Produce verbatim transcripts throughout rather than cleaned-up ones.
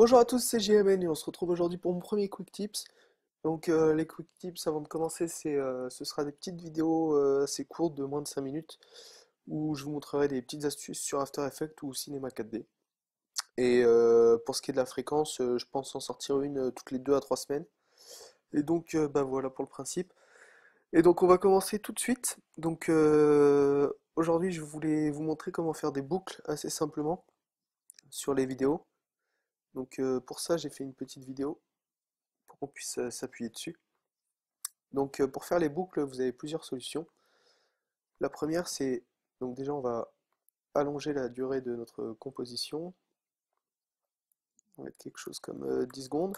Bonjour à tous, c'est J M N et on se retrouve aujourd'hui pour mon premier QuickTips. Donc euh, les QuickTips, avant de commencer, euh, ce sera des petites vidéos euh, assez courtes de moins de cinq minutes où je vous montrerai des petites astuces sur After Effects ou Cinema quatre D. Et euh, pour ce qui est de la fréquence, euh, je pense en sortir une euh, toutes les deux à trois semaines. Et donc euh, bah, voilà pour le principe. Et donc on va commencer tout de suite. Donc euh, aujourd'hui je voulais vous montrer comment faire des boucles assez simplement sur les vidéos. Donc euh, pour ça j'ai fait une petite vidéo pour qu'on puisse euh, s'appuyer dessus. Donc euh, pour faire les boucles, vous avez plusieurs solutions. La première, c'est donc déjà on va allonger la durée de notre composition. On va mettre quelque chose comme euh, dix secondes.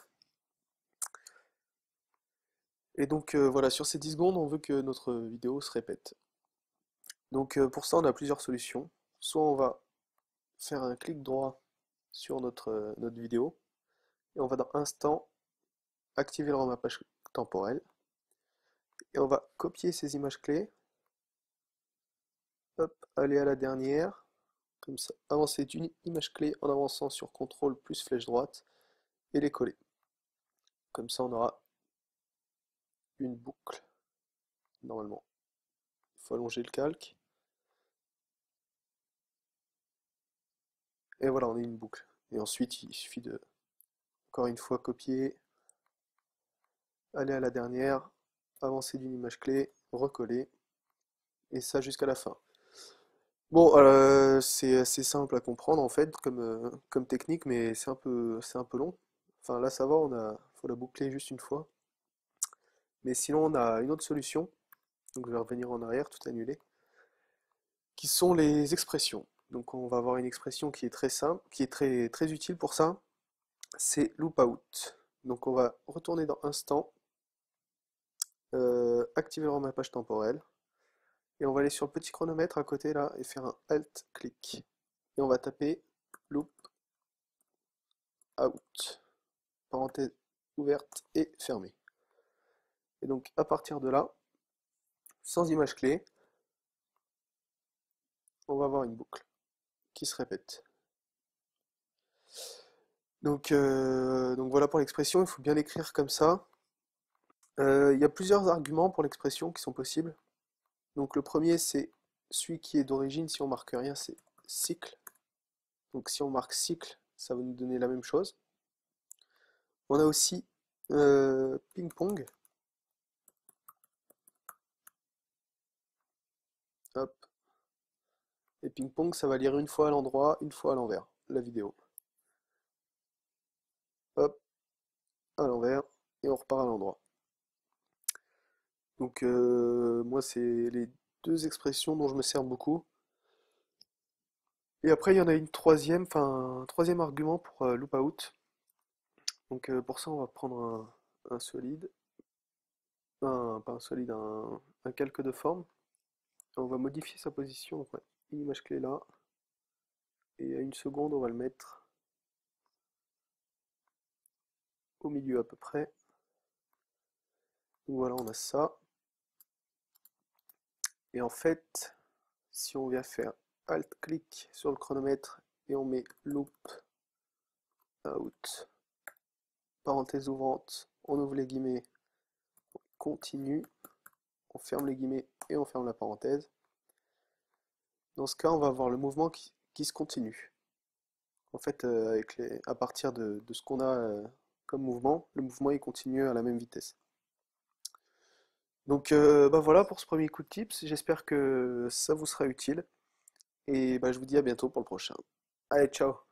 Et donc euh, voilà, sur ces dix secondes on veut que notre vidéo se répète. Donc euh, pour ça on a plusieurs solutions. Soit on va faire un clic droit sur notre, euh, notre vidéo, et on va dans Instant, activer le remappage temporel, et on va copier ces images clés, hop, aller à la dernière, comme ça, avancer d'une image clé en avançant sur contrôle plus flèche droite, et les coller. Comme ça on aura une boucle, normalement. Il faut allonger le calque. Et voilà, on a une boucle. Et ensuite, il suffit de, encore une fois, copier, aller à la dernière, avancer d'une image clé, recoller, et ça jusqu'à la fin. Bon, euh, c'est assez simple à comprendre, en fait, comme, euh, comme technique, mais c'est un peu, c'est un peu long. Enfin, là, ça va, on a, faut la boucler juste une fois. Mais sinon, on a une autre solution, donc je vais revenir en arrière, tout annuler, qui sont les expressions. Donc on va avoir une expression qui est très simple, qui est très, très utile pour ça, c'est loop out. Donc on va retourner dans Instant, euh, activer le remappage temporel, et on va aller sur le petit chronomètre à côté là, et faire un Alt-clic. Et on va taper loop out, parenthèse ouverte et fermée. Et donc à partir de là, sans image clé, on va avoir une boucle qui se répète. Donc, euh, donc voilà pour l'expression, il faut bien l'écrire comme ça. Euh, il y a plusieurs arguments pour l'expression qui sont possibles. Donc le premier, c'est celui qui est d'origine, si on marque rien, c'est cycle. Donc si on marque cycle, ça va nous donner la même chose. On a aussi euh, ping-pong. Hop. Et ping-pong, ça va lire une fois à l'endroit, une fois à l'envers, la vidéo. Hop, à l'envers, et on repart à l'endroit. Donc, euh, moi, c'est les deux expressions dont je me sers beaucoup. Et après, il y en a une troisième, enfin, un troisième argument pour euh, loop out. Donc, euh, pour ça, on va prendre un, un solide, un, pas un solide, un, un calque de forme. Et on va modifier sa position, donc, ouais. Une image clé là, et à une seconde on va le mettre au milieu à peu près. Donc voilà, on a ça, et en fait si on vient faire alt clic sur le chronomètre et on met loop out, parenthèse ouvrante, on ouvre les guillemets, on continue, on ferme les guillemets et on ferme la parenthèse. Dans ce cas, on va avoir le mouvement qui, qui se continue. En fait, euh, avec les, à partir de, de ce qu'on a euh, comme mouvement, le mouvement il continue à la même vitesse. Donc euh, bah voilà pour ce premier quick tips, j'espère que ça vous sera utile. Et bah, je vous dis à bientôt pour le prochain. Allez, ciao!